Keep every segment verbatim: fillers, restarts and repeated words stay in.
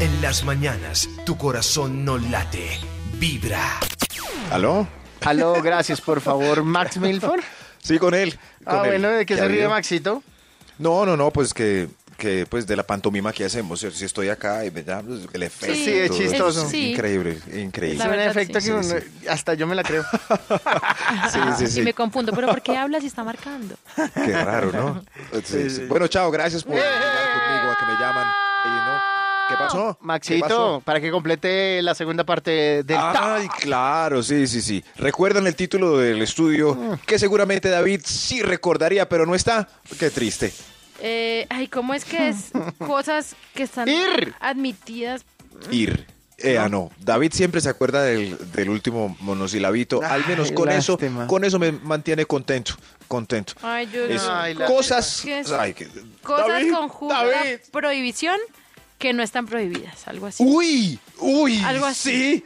En las mañanas, tu corazón no late, vibra. ¿Aló? Aló, gracias, por favor. ¿Max Milfort? Sí, con él. Con ah, él. Bueno, ¿de qué se ríe Maxito? No, no, no, pues que... que pues de la pantomima que hacemos, si estoy acá y ¿verdad? El efecto sí, es chistoso, es, sí. increíble, increíble. Es un efecto sí. que sí, uno, sí. hasta yo me la creo. sí, sí, sí. Y me confundo, pero ¿por qué hablas y está marcando? Qué raro, ¿no? Sí, sí. Bueno, chao, gracias por estar conmigo, a que me llaman. Y no, ¿qué pasó? Maxito, ¿Qué pasó? Para que complete la segunda parte del Ay, ta claro, sí, sí, sí. ¿Recuerdan el título del estudio? Mm. Que seguramente David sí recordaría, pero no está. Qué triste. Eh, ay, ¿cómo es que es cosas que están Ir. admitidas? Ir. Eh, ah, no. David siempre se acuerda del, del último monosilabito. Ay, al menos con lástima. eso, con eso me mantiene contento, contento. Ay, yo no. Ay, cosas, ay, que, cosas David, con justa prohibición que no están prohibidas, algo así. Uy, uy, algo así. Sí.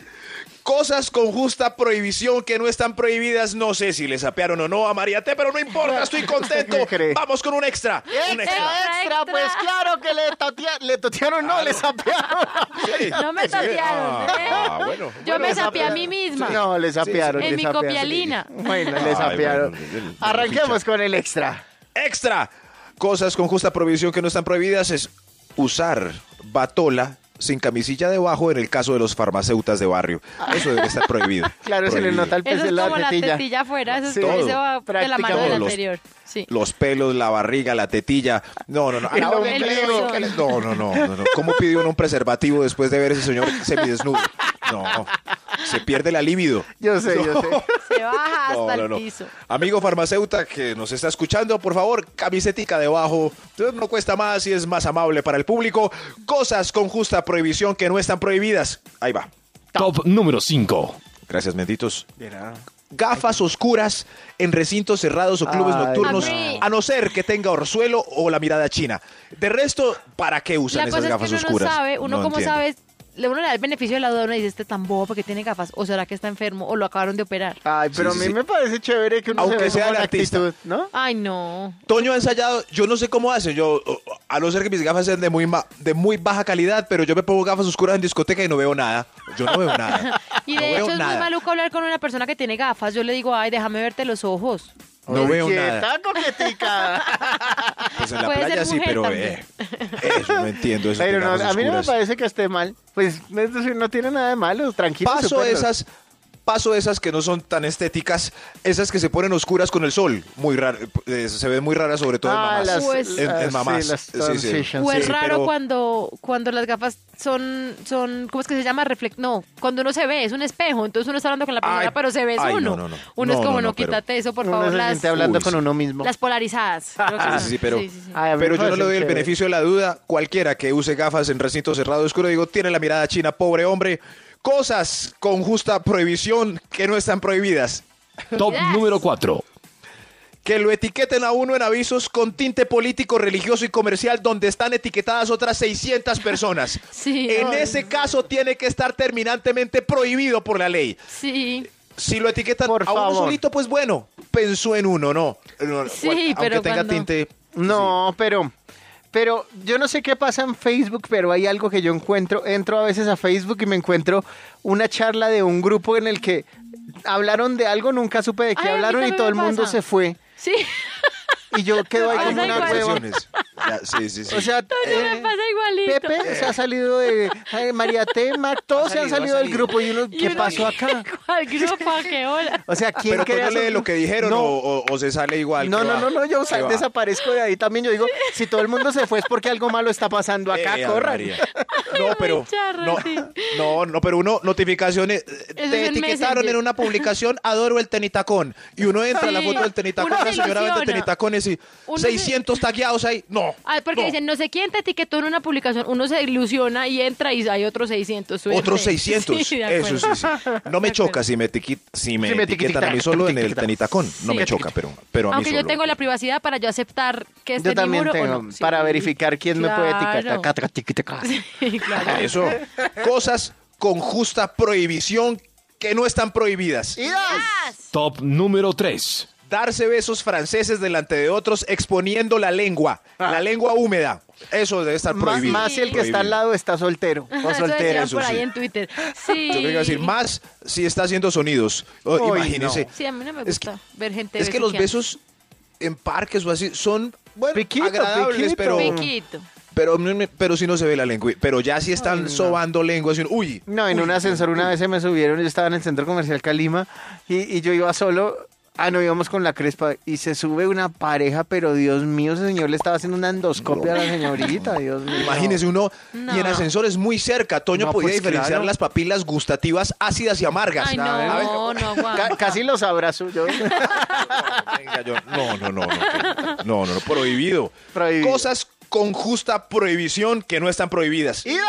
Cosas con justa prohibición que no están prohibidas. No sé si le sapearon o no a María T, pero no importa, estoy contento. Vamos con un extra. ¡Extra, un extra, extra! Pues claro que le, tatea, le totearon, claro. no, le sapearon. Sí. No me sapearon. Sí. ¿eh? Ah, bueno, Yo bueno, me sapeé a mí misma. No, le sapearon. Sí, sí. En le mi copialina. Bueno, le sapearon. Bueno, bueno, arranquemos con el extra. Extra. Cosas con justa prohibición que no están prohibidas es usar batola sin camisilla debajo en el caso de los farmacéutas de barrio. Eso debe estar prohibido. Claro, prohibido. Se le nota el pez de la tetilla. Eso es como la tetilla afuera, eso es todo, se va de la mano del anterior. Sí. Los pelos, la barriga, la tetilla. No, no, no. El doble empleo. No, no, no, no, no. ¿Cómo pide uno un preservativo después de ver ese señor semidesnudo? No, no. Se pierde la libido. Yo sé, no. yo sé. Se baja hasta no, no, no. el piso. Amigo farmacéuta que nos está escuchando, por favor, camisetica debajo. No cuesta más y es más amable para el público. Cosas con justa prohibición que no están prohibidas. Ahí va. Top número cinco. Gracias, benditos. De nada. Gafas oscuras en recintos cerrados o clubes Ay, nocturnos, a, a no ser que tenga orzuelo o la mirada china. De resto, ¿para qué usan esas gafas es que uno oscuras? No sabe, uno no como entiendo. sabe, uno le da el beneficio de la duda y dice, este tan bobo porque tiene gafas, o será que está enfermo, o lo acabaron de operar. Ay, pero sí, a mí sí. me parece chévere que uno Aunque se sea el artista, actitud, ¿no? Ay, no. Toño ha ensayado, yo no sé cómo hace, yo, a no ser que mis gafas sean de muy, de muy baja calidad, pero yo me pongo gafas oscuras en discoteca y no veo nada. Yo no veo nada. Y de no hecho es nada. muy maluco hablar con una persona que tiene gafas. Yo le digo, ay, déjame verte los ojos. No veo nada. Está coquetica. Pues en la playa sí, pero eh, eso no entiendo. Eso pero no, a mí no me parece que esté mal. Pues no tiene nada de malo, tranquilo. Paso esas, paso esas que no son tan estéticas, esas que se ponen oscuras con el sol. Muy raro, eh, se ven muy raras, sobre todo ah, en mamás. Pues, en, en mamás. Sí, las sí, sí, sí. O es sí, raro pero... cuando, cuando las gafas son, son, ¿cómo es que se llama? Reflect... No, cuando uno se ve, es un espejo, entonces uno está hablando con la persona, ay, pero se ve es ay, uno. No, no, no. Uno no, es como, no, no, no quítate pero... eso, por uno favor. Las... hablando Uy, con uno mismo. Las polarizadas. Creo que ah, sí, sí, pero, sí, sí, sí. Ay, pero yo no le doy el beneficio de la duda. Cualquiera que use gafas en recinto cerrado oscuro, digo, tiene la mirada china, pobre hombre. Cosas con justa prohibición que no están prohibidas. Top yes. número cuatro. Que lo etiqueten a uno en avisos con tinte político, religioso y comercial donde están etiquetadas otras seiscientas personas. Sí, en ay. ese caso tiene que estar terminantemente prohibido por la ley. Sí. Si lo etiquetan por a favor. uno solito, pues bueno, pensó en uno, ¿no? Sí, Aunque pero tenga cuando... tinte... No, sí. pero... Pero yo no sé qué pasa en Facebook, pero hay algo que yo encuentro. Entro a veces a Facebook y me encuentro una charla de un grupo en el que hablaron de algo, nunca supe de qué Ay, hablaron y todo el pasa. mundo se fue. Sí. Y yo quedo ahí como una hueva. Sí, sí, sí. O sea, eh, me pasa igualito. Pepe se ha salido de eh, María T, Mac, todos ha salido, se han salido del grupo y uno, ¿qué y uno, pasó acá? ¿Cuál grupo? ¿A qué hora? O sea, ¿quién cree lee lo que dijeron no. o, o se sale igual? No, no, no, no, yo sal, desaparezco de ahí también. Yo digo, si todo el mundo se fue es porque algo malo está pasando acá, eh, corran. María. No, pero charro, no, sí. no, no, pero uno, notificaciones, Eso te etiquetaron en una publicación, adoro el tenitacón. Y uno entra sí. a la foto del tenitacón, la señora vende tenitacones y uno seiscientos se... tagueados ahí. No, ah, porque no. dicen, no sé quién te etiquetó en una publicación, uno se ilusiona y entra y hay otros seiscientos. Otros seiscientos, sí, eso sí, sí. No me choca si me, etiquet, si me, si me etiquetan a mí solo en el tenitacón, sí. no me choca, pero, pero a mí Aunque solo. Aunque yo tengo la privacidad para yo aceptar que esté en mi muro. Yo también tengo, no. para sí. verificar quién claro. me puede etiquetar. Sí, claro. Eso, cosas con justa prohibición que no están prohibidas. Yes. Top número tres. darse besos franceses delante de otros exponiendo la lengua, ah. la lengua húmeda. Eso debe estar prohibido. Más, más si el que prohibido. está al lado está soltero o soltera. Eso por ahí sí. en Twitter. Sí. Yo quería decir, más si está haciendo sonidos. Oh, Oy, imagínense. No. Sí, a mí no me gusta es que, ver gente Es que los besos en parques o así son bueno, piquito, agradables, piquito. pero... Piquito. Pero, pero si no se ve la lengua, pero ya si sí están no. sobando lenguas. Uy. No, en uy, un ascensor una vez se me subieron, yo estaba en el centro comercial Calima y, y yo iba solo, ah, no, íbamos con la crespa y se sube una pareja, pero Dios mío, ese señor le estaba haciendo una endoscopia no. a la señorita, Dios mío. Imagínese uno, no. y en ascensores muy cerca, Toño no, podía pues, diferenciar claro. las papilas gustativas ácidas y amargas. Ay, no, a ver, no, no, wow. ca Casi los abrazo yo. Venga, yo. No, no, no, no, no, no, no, no, prohibido. Prohibido. Cosas con justa prohibición que no están prohibidas. ¡Idas!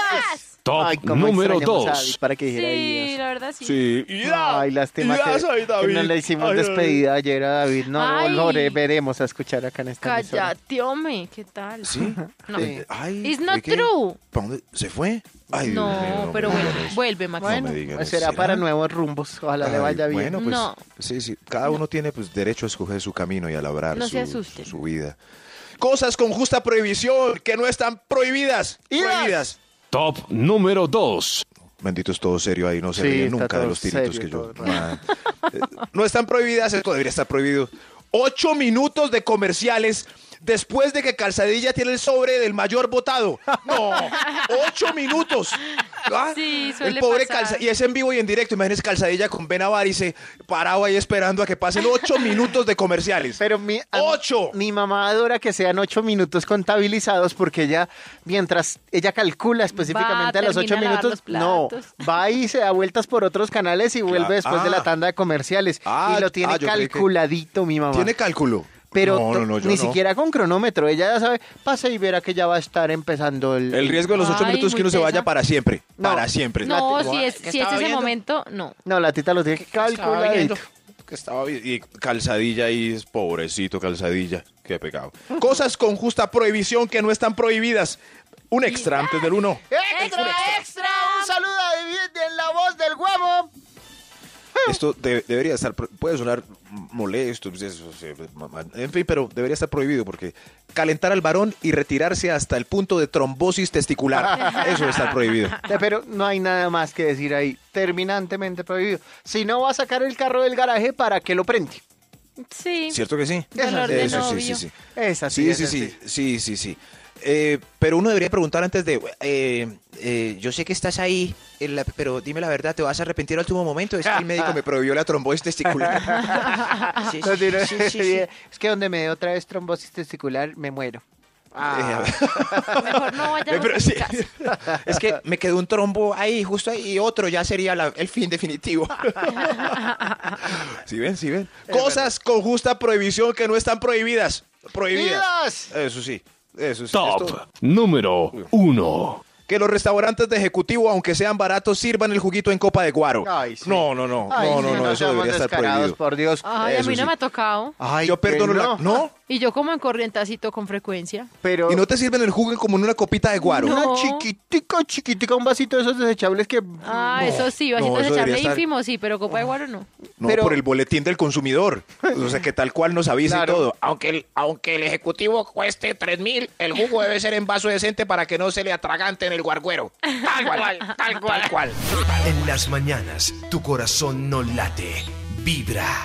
Top Ay, número dos. Para que dijera sí, Dios. La verdad sí. Sí. ¡Idas! Ay, lástima Idas, que, ay, David. que no le hicimos ay, despedida David. ayer a David. No, no lo veremos a escuchar acá en esta emisora. Cállate, hombre. ¿Qué tal? ¿Sí? No. Eh, ay, It's not true. Que, ¿Se fue? Ay, no, Dios, no, pero bueno, vuelve, Max. Bueno, no digan, será, será para nuevos rumbos. Ojalá ay, le vaya bien. Bueno, pues, no. sí, sí. Cada uno no. tiene pues, derecho a escoger su camino y a labrar no su, su, su vida. Cosas con justa prohibición que no están prohibidas. Prohibidas. Top número dos. Bendito, es todo serio ahí, no se sí, ríe nunca de los tiritos que yo. Nah. No están prohibidas, esto debería estar prohibido. Ocho minutos de comerciales después de que Calzadilla tiene el sobre del mayor votado. No, ocho minutos. ¿Ah? Sí, suele el pobre Calzadilla. Y es en vivo y en directo. Imagínense Calzadilla con Benavarice parado ahí esperando a que pasen ocho minutos de comerciales. Pero mi, ¡Ocho! Mi, mi mamá adora que sean ocho minutos contabilizados porque ella, mientras ella calcula específicamente a, a los ocho minutos, los no, va y se da vueltas por otros canales y vuelve claro. después ah. de la tanda de comerciales. Ah, y lo tiene ah, calculadito mi mamá. ¿Tiene cálculo? Pero no, no, no, ni no. siquiera con cronómetro. Ella ya sabe, pasa y verá que ya va a estar empezando el... El riesgo de los ocho minutos es que uno tesa. se vaya para siempre. No. Para siempre. No, no si es, si es ese viendo? momento, no. No, la tita lo tiene que calcular. Que estaba y Calzadilla ahí, pobrecito Calzadilla. Qué pecado. Cosas con justa prohibición que no están prohibidas. Un extra antes del uno. Extra, extra, extra. Un saludo a David en la voz del huevo. Esto de, debería estar, puede sonar molesto, en fin, pero debería estar prohibido porque calentar al varón y retirarse hasta el punto de trombosis testicular, eso está prohibido. Pero no hay nada más que decir ahí, terminantemente prohibido. Si no va a sacar el carro del garaje, ¿para que lo prende? Sí. ¿Cierto que sí? Eso, eso sí, sí, sí. Es así, sí, es sí, así. sí, sí, sí, sí. Eh, pero uno debería preguntar antes de, eh, eh, yo sé que estás ahí, en la, pero dime la verdad, ¿te vas a arrepentir al último momento? Es que el médico me prohibió la trombosis testicular. sí, sí, sí, sí, sí, sí. Es que donde me dé otra vez trombosis testicular, me muero. Ah. Mejor no vayamos pero, a sí. casa. Es que me quedó un trombo ahí, justo ahí, y otro ya sería la, el fin definitivo. ¿Sí ven? ¿Sí ven? Es Cosas verdad. con justa prohibición que no están prohibidas. Prohibidas. Eso sí. Eso, Top esto. número uno. Que los restaurantes de ejecutivo, aunque sean baratos, sirvan el juguito en copa de guaro. Ay, sí. No, no, no. Ay, no, no, sí, no, no, eso debería estar prohibido. Por Dios. Ay, eso a mí no sí. me ha tocado. Ay, yo perdono no. la... ¿No? Y yo como en corrientacito con frecuencia. Pero... ¿Y no te sirven el jugo como en una copita de guaro? No. Una chiquitica, chiquitica, un vasito de esos desechables que... Ah, no, eso sí, vasito no, desechable estar... ínfimo, sí, pero copa de guaro no. No, pero... por el boletín del consumidor. O sea, que tal cual nos avisa claro. y todo. Aunque el, aunque el ejecutivo cueste tres mil, el jugo debe ser en vaso decente para que no se le atragante en el guarguero. Tal cual, tal cual. Tal cual. En las mañanas, tu corazón no late, vibra.